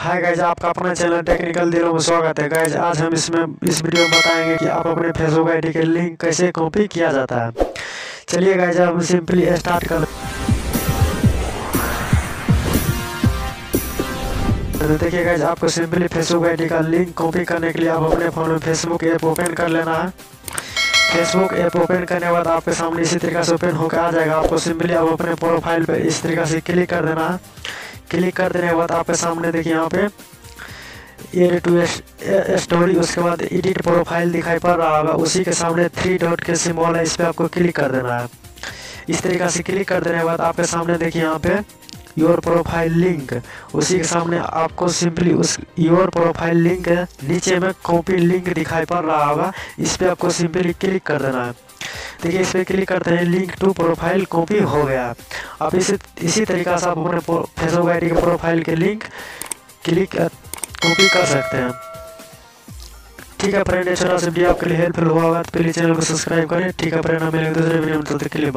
Hi guys, आपका अपना channel technical दिलो में स्वागत है। गाइज आज हम इस वीडियो में बताएंगे कि आप अपने फेसबुक आईडी के लिंक कैसे कॉपी किया जाता है। चलिए गाइज हम सिंपली स्टार्ट कर। देखिए गाइज, आपको सिंपली फेसबुक आईडी का लिंक कॉपी करने के लिए आप अपने फ़ोन में फेसबुक ऐप ओपन कर लेना है। फेसबुक ऐप ओपन करने के बाद आपके सामने इसी तरीका से ओपन होकर आ जाएगा। आपको सिंपली अब अपने प्रोफाइल पर इस तरीका से क्लिक कर देना है। क्लिक कर देने के बाद आपके सामने देखिए यहाँ पे एड टू स्टोरी, उसके बाद एडिट प्रोफाइल दिखाई पड़ रहा होगा। उसी के सामने थ्री डॉट के सिंबल है, इस पर आपको क्लिक कर देना है। इस तरीका से क्लिक कर देने के बाद आपके सामने देखिए यहाँ पे योर प्रोफाइल लिंक, उसी के सामने आपको सिंपली उस योर प्रोफाइल लिंक नीचे में कॉपी लिंक दिखाई पड़ रहा होगा। इस पर आपको सिंपली क्लिक कर देना है। देखिए इस पर क्लिक करते हैं, लिंक टू प्रोफाइल कॉपी हो गया। आप इसी तरीका से आप अपने फेसबुक आईडी के प्रोफाइल के लिंक क्लिक कॉपी कर सकते हैं। ठीक है फ्रेंड, इस तरह से भी आपके लिए हेल्पफुल हुआ होगा तो प्लीज चैनल को सब्सक्राइब करें। ठीक है फ्रेंड, हमें दूसरे वीडियो में मिलते हैं।